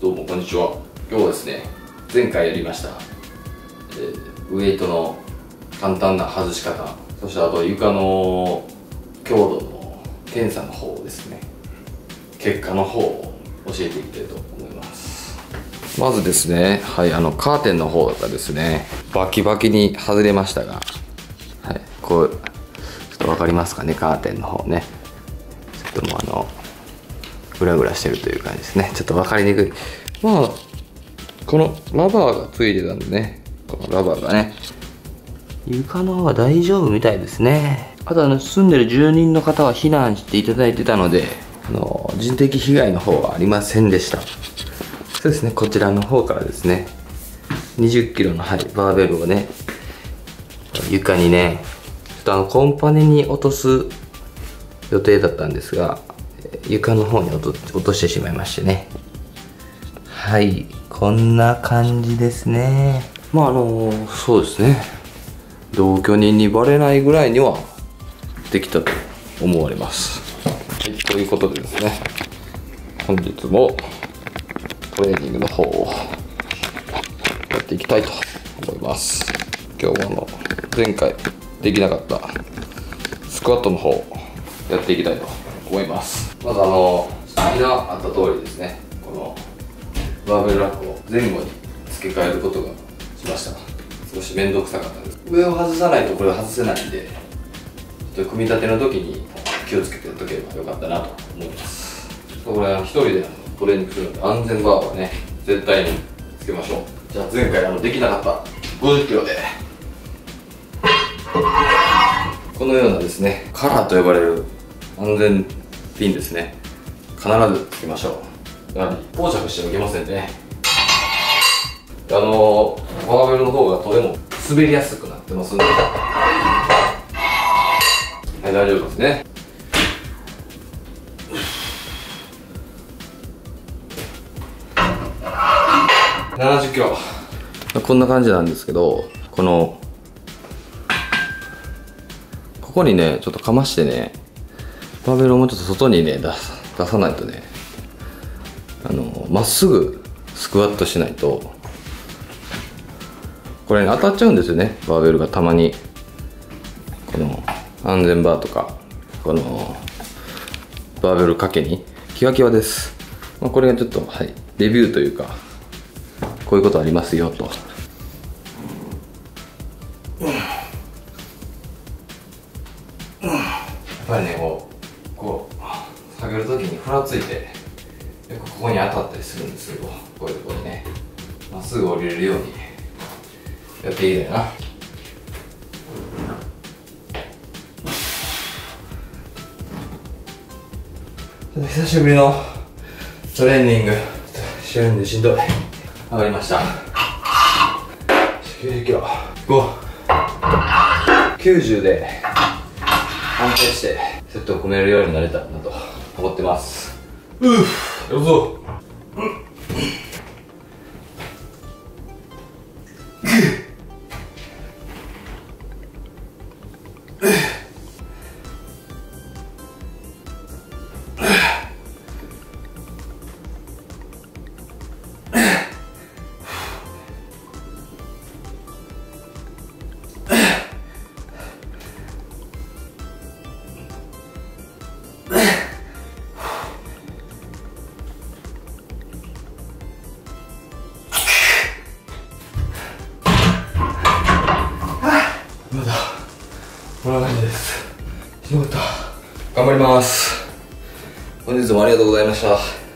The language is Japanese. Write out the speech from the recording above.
どうもこんにちは。今日はですね、前回やりました、ウエイトの簡単な外し方、そしてあと床の強度の検査の方ですね、結果の方を教えていきたいと思います。まずですね、はい、カーテンの方がですねバキバキに外れましたが、はい、こうちょっと分かりますかね、カーテンの方ね、ちょっともうグラグラしてるという感じですね。ちょっと分かりにくい。まあこのラバーがついてたんでね、このラバーがね、床の方は大丈夫みたいですね。あと住んでる住人の方は避難していただいてたので、人的被害の方はありませんでした。そうですね、こちらの方からですね、20キロの、はい、バーベルをね、床にね、ちょっとコンパネに落とす予定だったんですが、床の方に落としてしまいましてね。はい、こんな感じですね。まあそうですね、同居人にバレないぐらいにはできたと思われます。はい、ということでですね、本日もトレーニングの方をやっていきたいと思います。今日は前回できなかったスクワットの方やっていきたいと思います。まず先のあった通りですね、このバーベルラックを前後に付け替えることがしました。少し面倒くさかったんです。上を外さないとこれは外せないんで、ちょっと組み立ての時に気をつけておけばよかったなと思います。これは一人でトレーニングするので、安全バーはね絶対につけましょう。じゃあ前回できなかった50キロでこのようなですね、カラーと呼ばれる安全ピンですね、必ずつけましょう。やはり膠着してはいけませんね。バーベルの方がとても滑りやすくなってますんで、はい、大丈夫ですね。70キロこんな感じなんですけど、ここにねちょっとかましてね、バーベルをもうちょっと外にね出さないとね、まっすぐスクワットしないとこれに当たっちゃうんですよね。バーベルがたまにこの安全バーとかこのバーベル掛けにキワキワです。まあ、これがちょっと、はい、レビューというかこういうことありますよと。やっぱりねこう下げるときにふらついてよくここに当たったりするんですけど、こういうところにねまっすぐ降りれるようにやっていいんだよな。久しぶりのトレーニングしてるんでしんどい。上がりました。90キロ590で安定してセットを組めるようになれたらなと思ってます。うぅやるぞ。こんな感じです。ひどかった。頑張ります。本日もありがとうございました。